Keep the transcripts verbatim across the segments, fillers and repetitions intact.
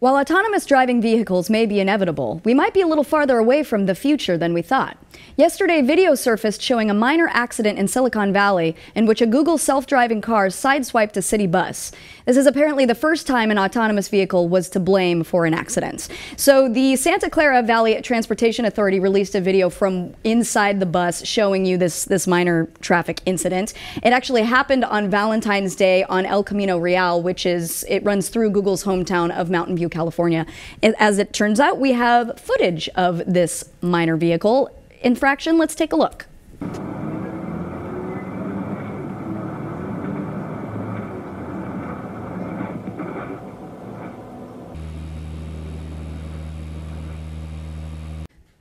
While autonomous driving vehicles may be inevitable, we might be a little farther away from the future than we thought. Yesterday, video surfaced showing a minor accident in Silicon Valley in which a Google self-driving car sideswiped a city bus. This is apparently the first time an autonomous vehicle was to blame for an accident. So the Santa Clara Valley Transportation Authority released a video from inside the bus showing you this, this minor traffic incident. It actually happened on Valentine's Day on El Camino Real, which is, it runs through Google's hometown of Mountain View, California. As it turns out, we have footage of this minor vehicle infraction. Let's take a look.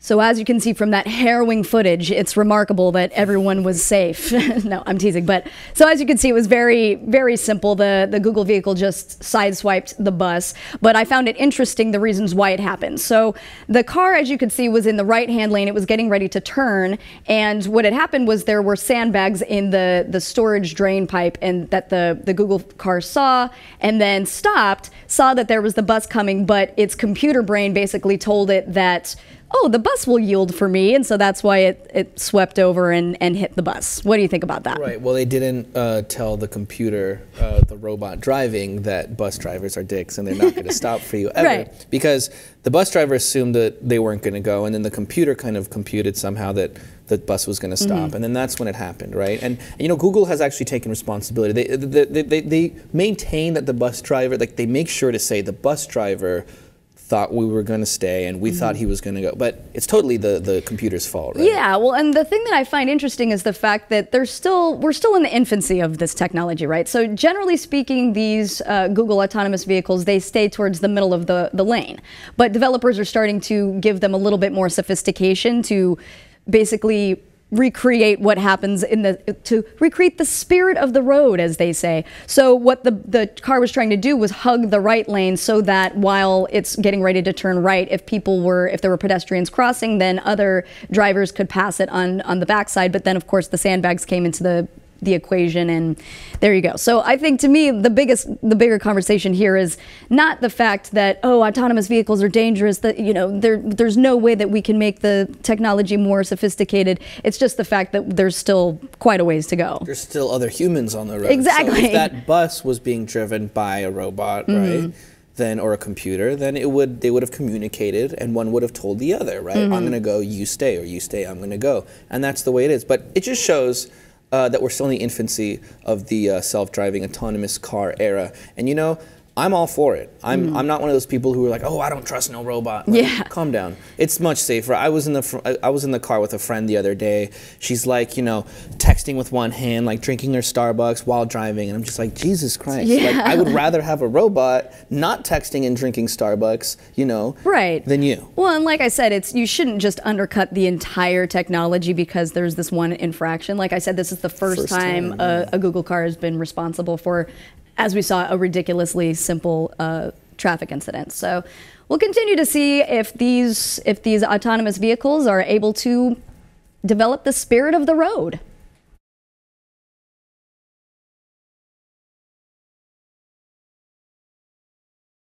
So as you can see from that harrowing footage, it's remarkable that everyone was safe. No, I'm teasing. But so as you can see, it was very, very simple. The, the Google vehicle just sideswiped the bus. But I found it interesting the reasons why it happened. So the car, as you can see, was in the right-hand lane. It was getting ready to turn. And what had happened was there were sandbags in the, the storage drain pipe, and that the, the Google car saw and then stopped, saw that there was the bus coming, but its computer brain basically told it that, oh, the bus will yield for me, and so that's why it, it swept over and, and hit the bus. What do you think about that? Right, well, they didn't uh, tell the computer, uh, the robot driving, that bus drivers are dicks and they're not going to stop for you ever. Right. Because the bus driver assumed that they weren't going to go, and then the computer kind of computed somehow that the bus was going to stop, mm-hmm. and then that's when it happened, right? And, and you know, Google has actually taken responsibility. They, they, they, they, they maintain that the bus driver, like they make sure to say the bus driver thought we were going to stay, and we mm-hmm. thought he was going to go. But it's totally the, the computer's fault, right? Yeah, well, and the thing that I find interesting is the fact that there's still, we're still in the infancy of this technology, right? So generally speaking, these uh, Google autonomous vehicles, they stay towards the middle of the, the lane. But developers are starting to give them a little bit more sophistication to basically recreate what happens in the, to recreate the spirit of the road, as they say. So what the, the car was trying to do was hug the right lane so that while it's getting ready to turn right, if people were, if there were pedestrians crossing, then other drivers could pass it on, on the backside. But then, of course, the sandbags came into the, the equation, and there you go. So I think, to me, the biggest, the bigger conversation here is not the fact that, oh, autonomous vehicles are dangerous, that, you know, there there's no way that we can make the technology more sophisticated. It's just the fact that there's still quite a ways to go. There's still other humans on the road. Exactly. So if that bus was being driven by a robot, mm-hmm. right? Then, or a computer, then it would they would have communicated, and one would have told the other, right? Mm-hmm. I'm gonna go, you stay, or you stay, I'm gonna go. And that's the way it is. But it just shows Uh, that we're still in the infancy of the uh, self-driving autonomous car era. And you know, I'm all for it. I'm, mm-hmm. I'm not one of those people who are like, oh, I don't trust no robot. Like, yeah. Calm down. It's much safer. I was in the fr I was in the car with a friend the other day. She's like, you know, texting with one hand, like drinking her Starbucks while driving. And I'm just like, Jesus Christ. Yeah. Like, I would rather have a robot not texting and drinking Starbucks, you know, right. than you. Well, and like I said, it's, you shouldn't just undercut the entire technology because there's this one infraction. Like I said, this is the first, first time, time a, yeah. a Google car has been responsible for, as we saw, a ridiculously simple uh, traffic incident. So we'll continue to see if these if these autonomous vehicles are able to develop the spirit of the road.